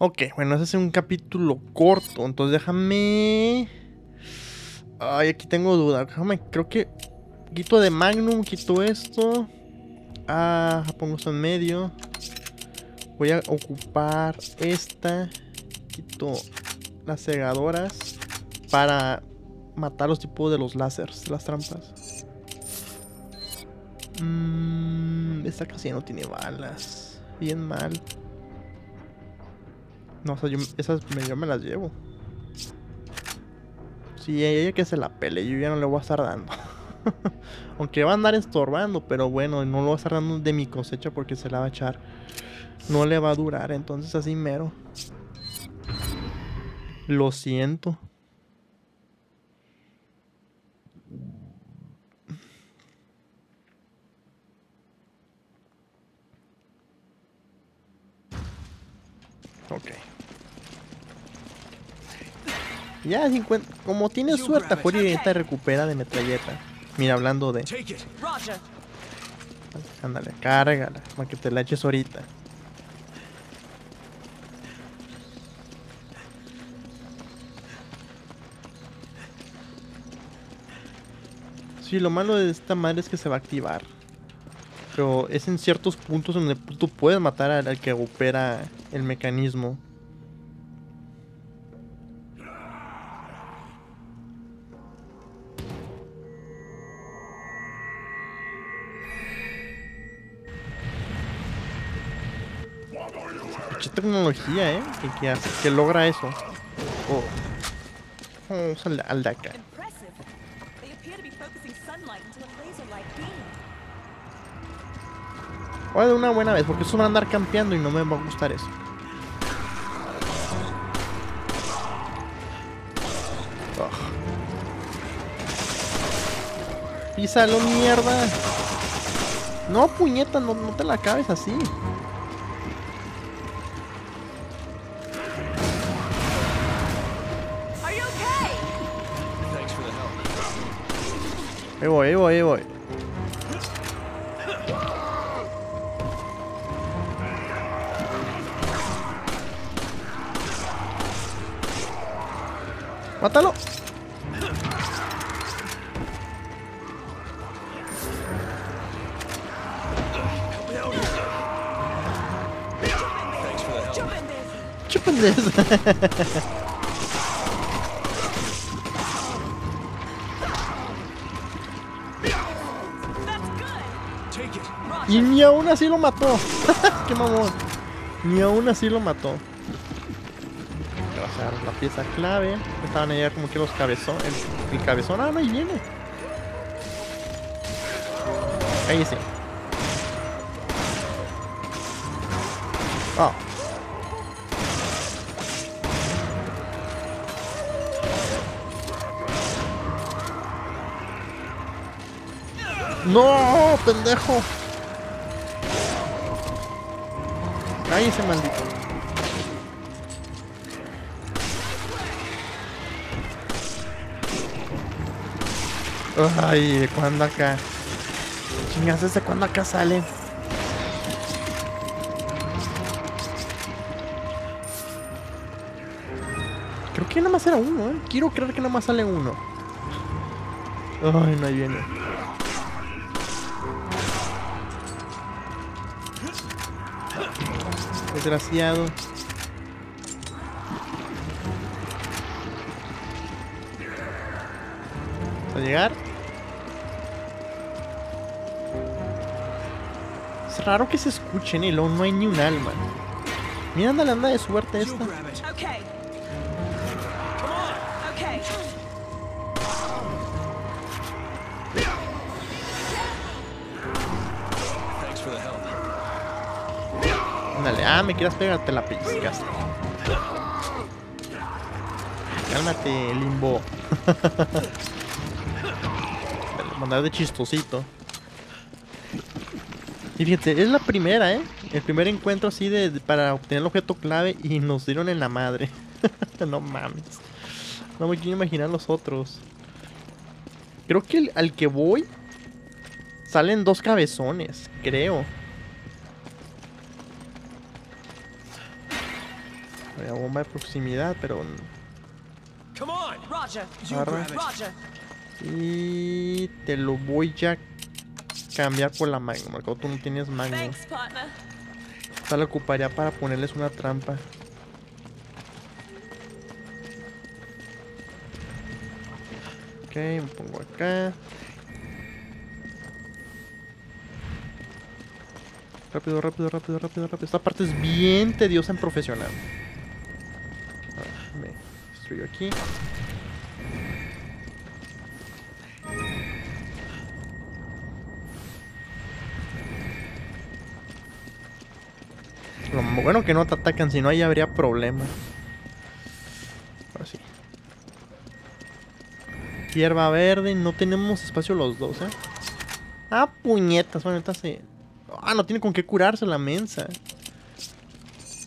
Ok, bueno, ese es un capítulo corto. Entonces déjame... Ay, aquí tengo duda. Déjame, creo que... Quito de Magnum, quito esto. Ah, pongo esto en medio. Voy a ocupar esta. Quito las cegadoras para matar los tipos de los láseres, las trampas. Esta casi no tiene balas. Bien mal. No, o sea, yo me las llevo. Sí, ella que se la pele, yo ya no le voy a estar dando. Aunque va a andar estorbando, pero bueno, no lo va a estar dando de mi cosecha porque se la va a echar. No le va a durar, entonces así mero. Lo siento. Ok. Ya 50. Como tiene suerte, Jorge recupera de metralleta. Mira, hablando de... Ándale, cárgala, para que te la eches ahorita. Sí, lo malo de esta madre es que se va a activar. Pero es en ciertos puntos donde tú puedes matar al que opera el mecanismo. Mucha tecnología, que logra eso. Oh. Vamos al de acá. Voy de una buena vez, porque eso va a andar campeando y no me va a gustar eso. Oh. Písalo, mierda. No, puñeta, no te la acabes así. Ahí voy. ¡Mátalo! ¡Chúpenles! Y ni aún así lo mató. ¡Qué mamón! Ni aún así lo mató. La pieza clave. Estaban allá como que los cabezones. El cabezón, ah, no, ahí viene. Ahí sí. Oh. No, pendejo. Ahí se maldito. Ay, ¿cuándo acá? Chingas, ¿desde cuándo acá sale? Creo que nada más era uno, Quiero creer que nada más sale uno. Ay, no, ahí viene. Desgraciado. ¿Vas a llegar? Raro que se escuchen y luego no hay ni un alma. Mira, anda, anda de suerte esta. Dale, ah, me quieras pegar, te la pellizcas. Cálmate, limbo. Mandar de chistosito. Y fíjate, es la primera, el primer encuentro así para obtener el objeto clave y nos dieron en la madre. No mames. No me quiero imaginar los otros. Creo que al que voy salen dos cabezones, creo. La bomba de proximidad, pero... Agarra. Y te lo voy a cambiar por la Magnum. Marco, tú no tienes Magnum. Esta la ocuparía para ponerles una trampa. Ok, me pongo acá. Rápido, rápido, rápido, rápido, rápido. Esta parte es bien tediosa en profesional. Me destruyo aquí. Lo bueno que no te atacan, si no ahí habría problema. Ahora sí. Hierba verde, no tenemos espacio los dos, ¿eh? Ah, puñetas, bueno, ahorita sí. Ah, no tiene con qué curarse la mensa.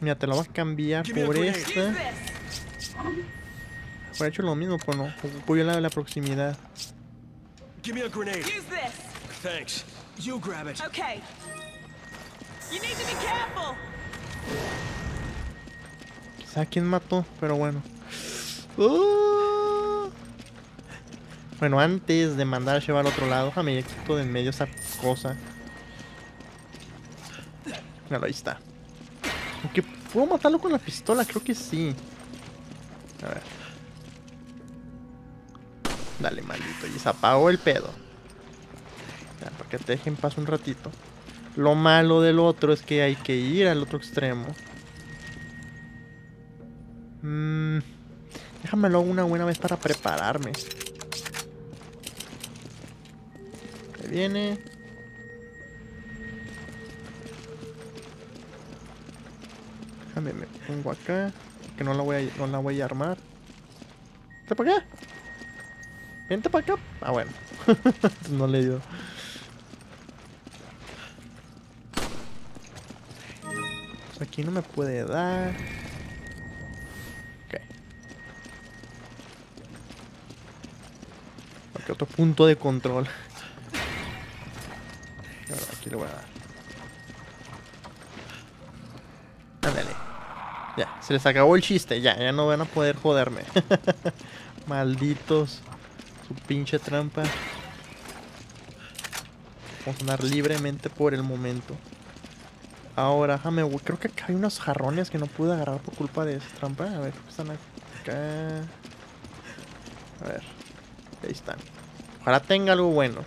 Mira, te la vas a cambiar por esta. Por hecho lo mismo, pero no. Voy a la de la proximidad. Quizá quien mató, pero bueno. Bueno, antes de mandar a llevar al otro lado, déjame ya quito de en medio esa cosa. Claro, ahí está. Aunque puedo matarlo con la pistola, creo que sí. A ver. Dale, maldito. Y se apagó el pedo. Ya, para que te dejen paso un ratito. Lo malo del otro es que hay que ir al otro extremo. Déjamelo una buena vez para prepararme. Ahí viene. Me pongo acá, que no la voy a armar. Vente para acá. Vente para acá. Ah, bueno. No le dio. Pues aquí no me puede dar. Ok. Aquí otro punto de control. Ahora aquí le voy a dar. Ándale. Ya, se les acabó el chiste, ya no van a poder joderme. Malditos. Su pinche trampa. Vamos a andar libremente por el momento. Ahora, déjame, creo que acá hay unos jarrones que no pude agarrar por culpa de esa trampa. A ver, están acá. A ver, ahí están. Ojalá tenga algo bueno.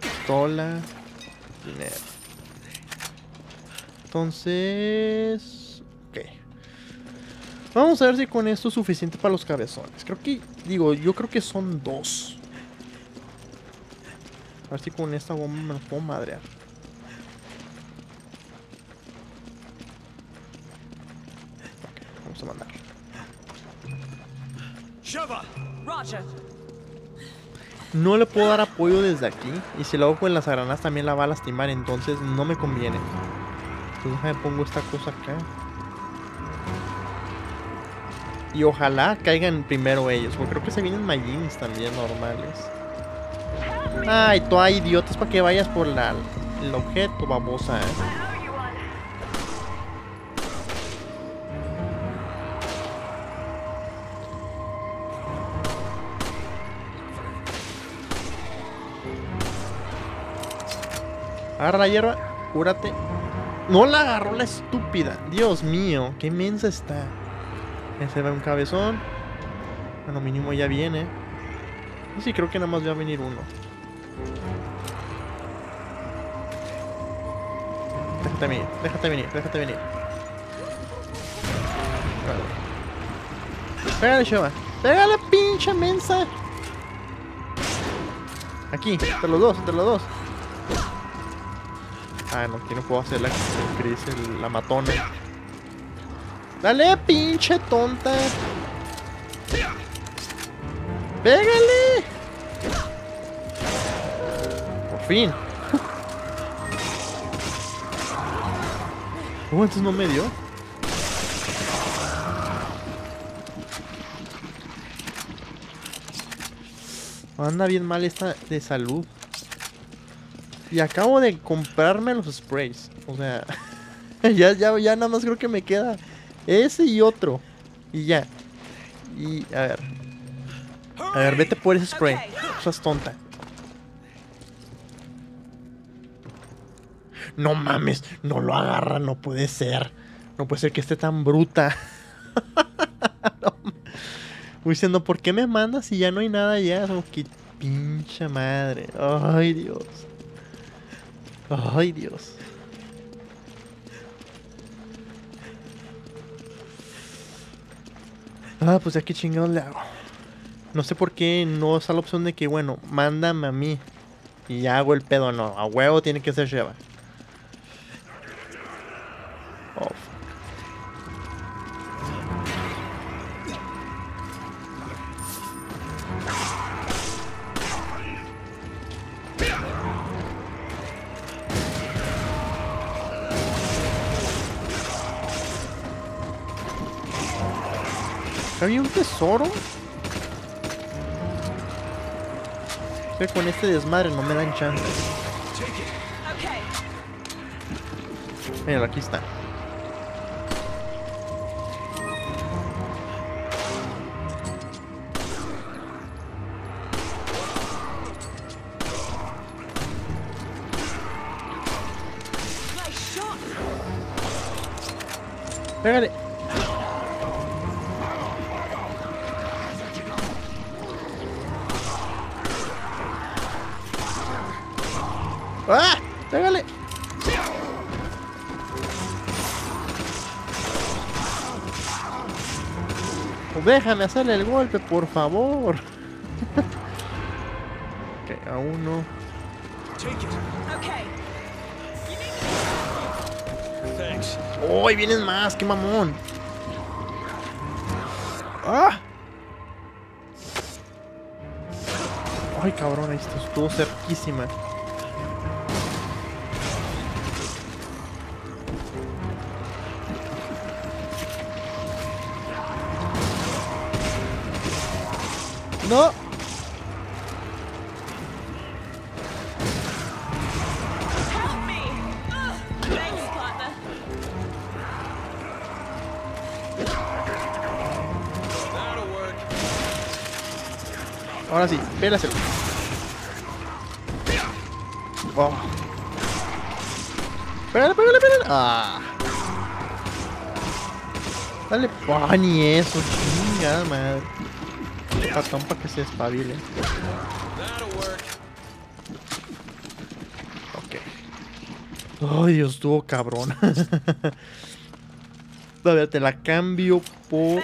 Pistola, dinero. Entonces, ok. Vamos a ver si con esto es suficiente para los cabezones. Creo que, digo, yo creo que son dos. A ver si con esta bomba me lo puedo madrear. Ok, vamos a mandar. No le puedo dar apoyo desde aquí. Y si lo hago con las granadas también la va a lastimar. Entonces no me conviene. Entonces déjame pongo esta cosa acá. Y ojalá caigan primero ellos. Porque creo que se vienen Majins también normales. Ay, toda idiotas para que vayas por el objeto, babosa. Agarra la hierba, cúrate. No la agarró la estúpida. Dios mío, qué mensa está. Ese va un cabezón. Bueno, mínimo ya viene. Y sí, creo que nada más va a venir uno. Déjate venir, déjate venir, déjate venir. Vale. Pégale, Sheva. Pégale, pinche mensa. Aquí, entre los dos, entre los dos. Ah, no, aquí no puedo hacer la Chris, la matona. Dale, pinche tonta. Pégale. Por fin. Entonces no me dio. Anda bien mal esta de salud. Y acabo de comprarme los sprays. O sea, ya nada más creo que me queda ese y otro. Y ya. Y a ver. A ver, vete por ese spray. No seas tonta. No mames, no lo agarra, no puede ser. No puede ser que esté tan bruta. Diciendo, ¿por qué me mandas si ya no hay nada ya? Como que pincha madre. Ay, Dios. Ay, Dios. Ah, pues ya que chingados le hago. No sé por qué no está la opción de que, bueno, mándame a mí y ya hago el pedo. No, a huevo tiene que ser lleva. Oh, ¿había un tesoro? Pero con este desmadre no me dan chance. Míralo, aquí está. Pégale. ¡Ah! ¡Pégale! Déjame hacerle el golpe, por favor. Ok, a uno. ¡Oh! ¡Ahí vienen más! ¡Qué mamón! ¡Ah! ¡Ay, cabrón! Ahí estuvo cerquísima. No. Ahora sí, pélaselo. Oh. Pégale, pégale, pégale. Ah. Dale, pa, ni eso, chingada madre. Patón para que se espabile. Ok. Ay, oh, Dios, estuvo cabrón. A ver, te la cambio por...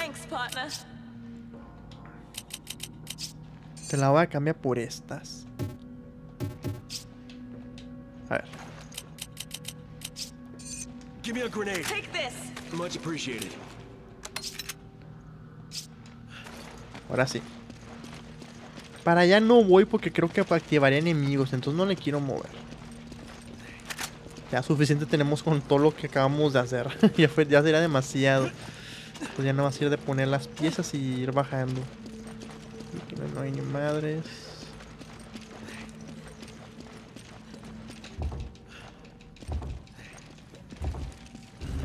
Te la voy a cambiar por estas. A ver. Give me a grenade. Take this. Much appreciated. Ahora sí. Para allá no voy porque creo que activaría enemigos, entonces no le quiero mover. Ya suficiente tenemos con todo lo que acabamos de hacer. Ya sería demasiado. Pues ya no va a ser de poner las piezas y ir bajando. Aquí no hay ni madres.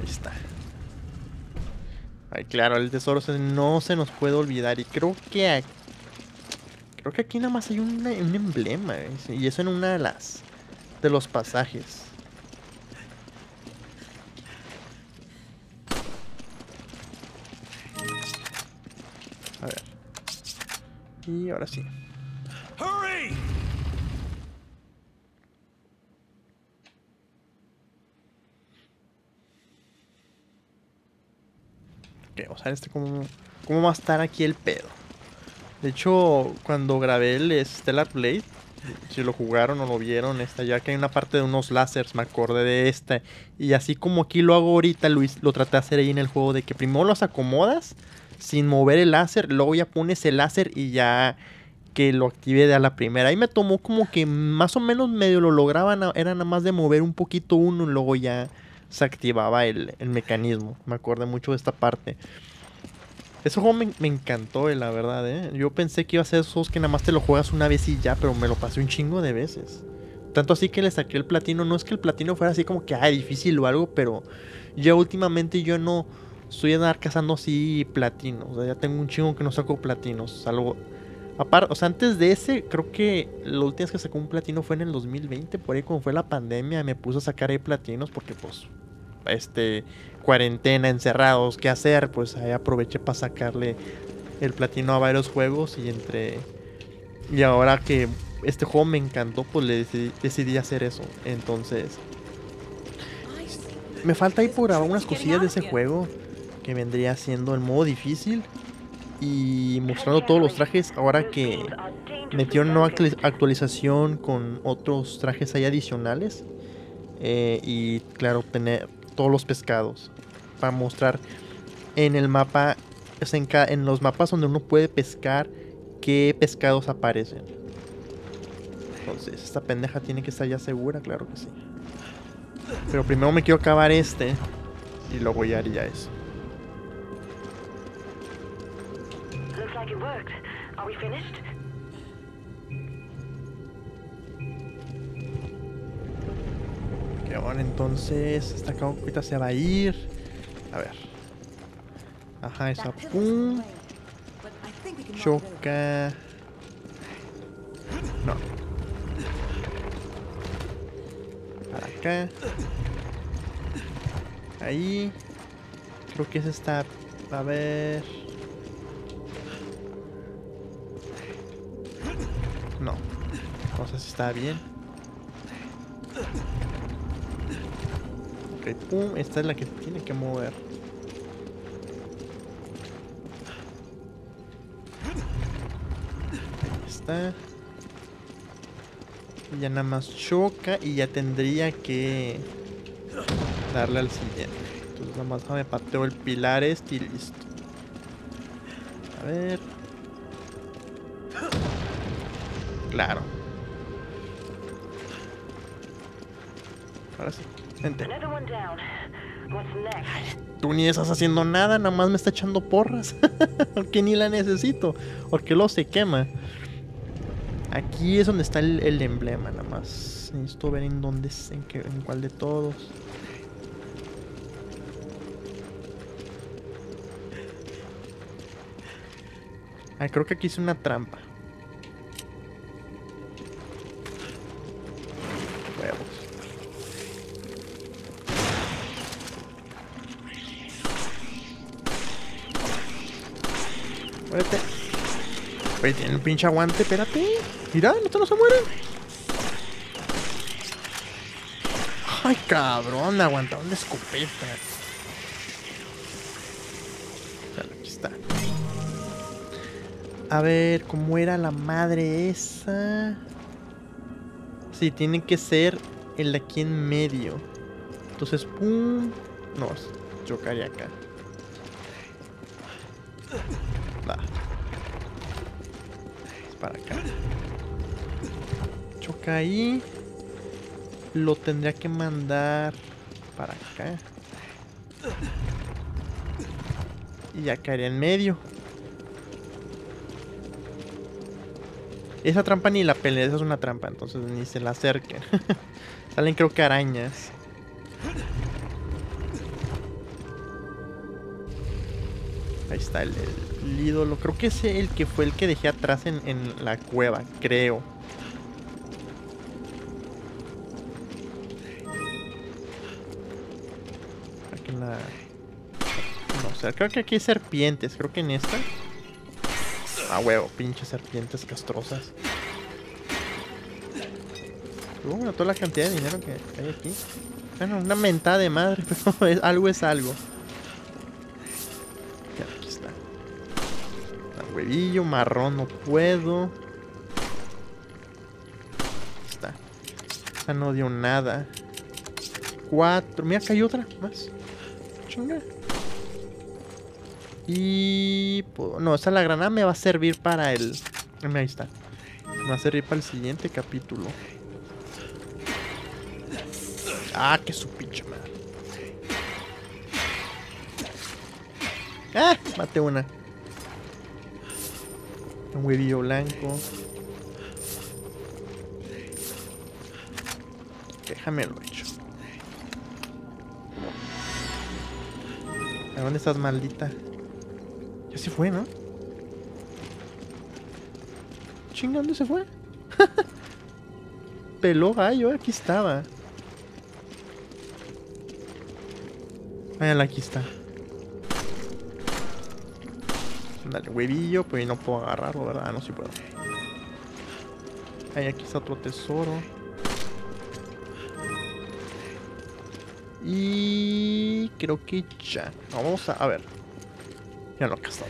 Ahí está. Ay, claro, el tesoro no se nos puede olvidar. Y creo que aquí... Creo que aquí nada más hay un emblema, ¿eh? Y eso en una de las... De los pasajes. A ver. Y ahora sí. ¡Hurry! Ok, vamos a ver este cómo va a estar aquí el pedo. De hecho, cuando grabé el Stellar Blade, si lo jugaron o lo vieron, ya que hay una parte de unos láseres, me acordé de esta. Y así como aquí lo hago ahorita, Luis, lo traté de hacer ahí en el juego, de que primero los acomodas sin mover el láser, luego ya pones el láser y ya que lo active de a la primera. Ahí me tomó como que más o menos medio lo lograban, era nada más de mover un poquito uno y luego ya se activaba el mecanismo. Me acordé mucho de esta parte. Ese juego me encantó, la verdad, ¿eh? Yo pensé que iba a ser esos que nada más te lo juegas una vez y ya, pero me lo pasé un chingo de veces. Tanto así que le saqué el platino. No es que el platino fuera así como que difícil o algo, pero ya últimamente yo no estoy a andar cazando así platinos. O sea, ya tengo un chingo que no saco platinos. Algo aparte, o sea, antes de ese, creo que la última vez que sacó un platino fue en el 2020, por ahí cuando fue la pandemia. Me puse a sacar ahí platinos porque pues cuarentena, encerrados, qué hacer, pues ahí aproveché para sacarle el platino a varios juegos. Y ahora que este juego me encantó, pues le decidí hacer eso. Entonces me falta ahí por grabar unas cosillas de ese juego, que vendría siendo el modo difícil, y mostrando todos los trajes. Ahora que metieron una nueva actualización con otros trajes ahí adicionales, y claro, tener todos los pescados para mostrar en el mapa, en los mapas donde uno puede pescar, qué pescados aparecen. Entonces esta pendeja tiene que estar ya segura, claro que sí. Pero primero me quiero acabar este y luego ya haría eso. Ok, bueno, entonces esta cajita se va a ir. A ver. Ajá, esa pum. Choca. No. Para acá. Ahí. Creo que es esta. A ver. No. No sé si está bien. Ok, pum. Esta es la que tiene que mover. Ahí está. Ya nada más choca y ya tendría que darle al siguiente. Entonces nada más me pateo el pilar este y listo. A ver. Claro. Ahora sí. Vente. Tú ni estás haciendo nada, nada más me está echando porras. Porque ni la necesito. Porque luego se quema. Aquí es donde está el emblema, nada más. Necesito ver en dónde es, en cuál de todos. Ah, creo que aquí hice una trampa. Huevos. Muérete. Oye, tiene un pinche aguante, espérate. Mira, esto no se muere. Ay, cabrón, aguantadón de escopeta. Claro, aquí está. A ver, ¿cómo era la madre esa? Sí, tiene que ser el de aquí en medio. Entonces, pum. No, chocaría acá. Va. Es para acá. Choca ahí. Lo tendría que mandar para acá. Y ya caería en medio. Esa trampa ni la pelea, esa es una trampa, entonces ni se la acerquen. Salen creo que arañas. Ahí está el ídolo. Creo que es el que fue el que dejé atrás en la cueva, creo. Aquí en la... No, o sea, creo que aquí hay serpientes, creo que en esta... Ah, huevo, pinches serpientes castrosas. Bueno, toda la cantidad de dinero que hay aquí. Bueno, una mentada de madre, pero es algo. Ya, aquí está. Un huevillo marrón, no puedo. Aquí está. Esa no dio nada. 4. Mira, que hay otra más. Chinga. Y... no, esa la granada me va a servir para el... Ahí está. Me va a servir para el siguiente capítulo. Ah, que su pinche madre. Ah, maté una. Un huevillo blanco. Déjame lo hecho. ¿A dónde estás, maldita? Ya se fue, ¿no? Chinga, ¿dónde se fue? Peló gallo, aquí estaba. Mírala, aquí está. Dale, huevillo, pues no puedo agarrarlo, ¿verdad? Ah, no, sí puedo. Ahí, aquí está otro tesoro. Y creo que ya. Vamos a ver. Ya lo que está.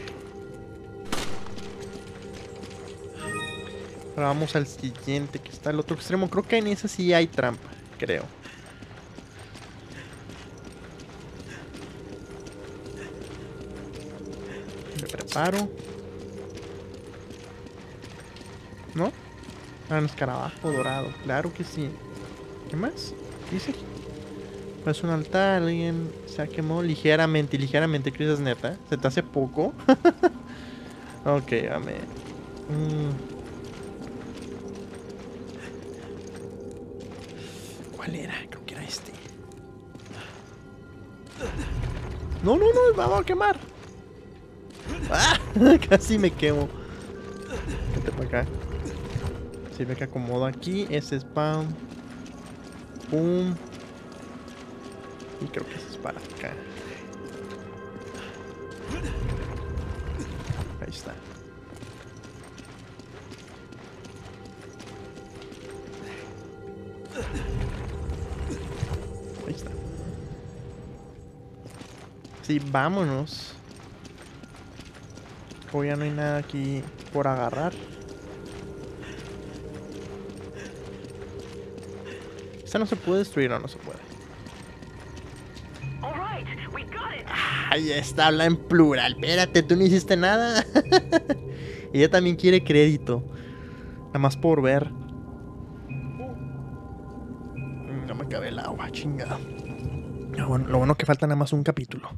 Ahora vamos al siguiente, que está al otro extremo. Creo que en ese sí hay trampa, creo. Me preparo. ¿No? Ah, un escarabajo dorado. Claro que sí. ¿Qué más? Dice aquí. Es un altar, alguien se ha quemado ligeramente, Chris, es neta. ¿Se te hace poco? Ok, amén. ¿Cuál era? Creo que era este. No, no, no, vamos a quemar. ¡Ah! Casi me quemo. Vete para acá. Si ve que acomodo aquí, ese spam. Pum. Y creo que eso es para acá. Ahí está. Ahí está. Sí, vámonos. Oh, ya no hay nada aquí por agarrar. Esta no se puede destruir o no se puede. Ahí está, habla en plural. Espérate, tú no hiciste nada. Ella también quiere crédito. Nada más por ver. No me cabe el agua, chingada. Bueno, lo bueno que falta nada más un capítulo.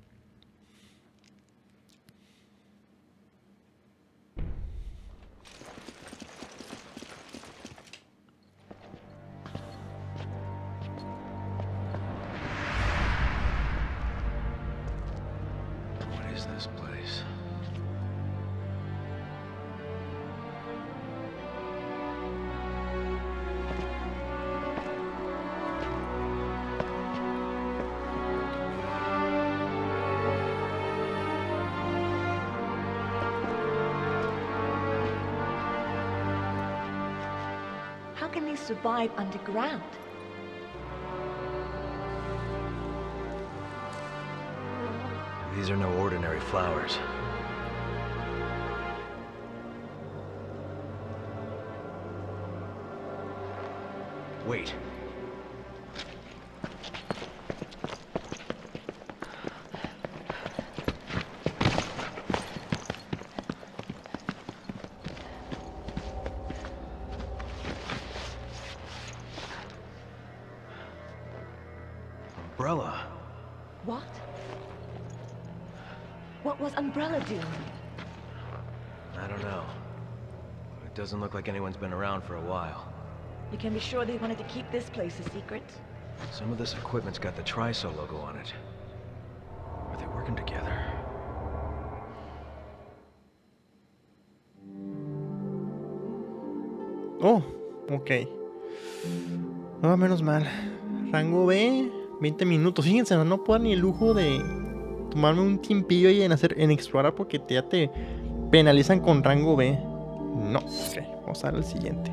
Survive underground. These are no ordinary flowers. Wait. I don't know. It doesn't look like anyone's been around for a while. You can be sure they wanted to keep this place a secret. Some of this equipment's got the Trisol logo on it. Are they working together? Oh, ok. No, menos mal. Rango B, 20 minutos. Fíjense, no puedo ni el lujo de tomarme un tiempillo y en explorar, porque ya te penalizan con rango B. No, ok, vamos a dar el siguiente.